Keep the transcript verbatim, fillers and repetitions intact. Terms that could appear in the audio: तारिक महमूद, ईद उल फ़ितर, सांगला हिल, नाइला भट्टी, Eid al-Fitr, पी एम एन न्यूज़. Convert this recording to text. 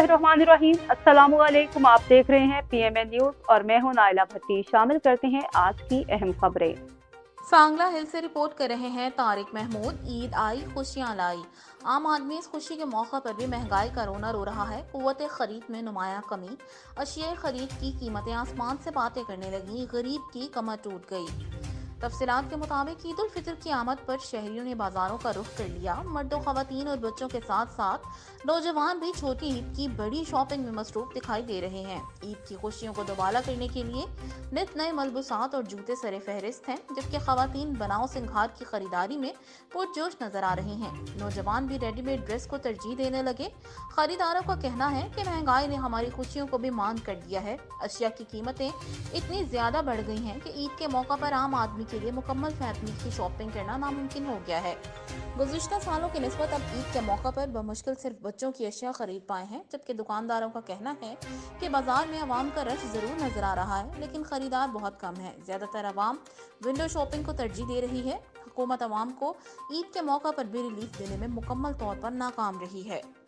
बिस्मिल्लाहिर्रहमानिर्रहीम। अस्सलामुअलैकुम। आप देख रहे हैं पी एम एन न्यूज़ और मैं हूं नाइला भट्टी। शामिल करते हैं आज की अहम खबरें। सांगला हिल से रिपोर्ट कर रहे हैं तारिक महमूद। ईद आई खुशियां लाई। आम आदमी इस खुशी के मौका पर भी महंगाई का रोना रो रहा है। क़ुव्वत ख़रीद में नुमाया कमी। अशिया ख़रीद की कीमतें आसमान से बातें करने लगीं। गरीब की कमर टूट गई। तफसीलात के मुताबिक ईद उल फ़ितर की आमद पर शहरियों ने बाज़ारों का रुख कर लिया। मर्दों, ख़वातीन और बच्चों के साथ साथ नौजवान भी छोटी ईद की बड़ी शॉपिंग में मसरूफ दिखाई दे रहे हैं। ईद की खुशियों को दोबाला करने के लिए नित नए मलबूसात और जूते सरे फहरिस्त हैं, जबकि ख़वातीन बनाव सिंगार की खरीदारी में पुरजोश नजर आ रहे हैं। नौजवान भी रेडीमेड ड्रेस को तरजीह देने लगे। खरीदारों का कहना है कि महंगाई ने हमारी खुशियों को भी मांग कर दिया है। अशिया की कीमतें इतनी ज़्यादा बढ़ गई हैं कि ईद के मौका पर आम आदमी के लिए मुकम्मल फैमिली की शॉपिंग करना नामुमकिन हो गया है। गुज़िश्ता सालों की निस्बत अब ईद के मौका पर बमुश्किल सिर्फ बच्चों की अशिया खरीद पाए हैं, जबकि दुकानदारों का कहना है कि बाजार में आवाम का रश जरूर नजर आ रहा है, लेकिन खरीदार बहुत कम है। ज़्यादातर आवाम विंडो शॉपिंग को तरजीह दे रही है। हुकूमत आवाम को ईद के मौका पर भी रिलीफ देने में मुकम्मल तौर पर नाकाम रही है।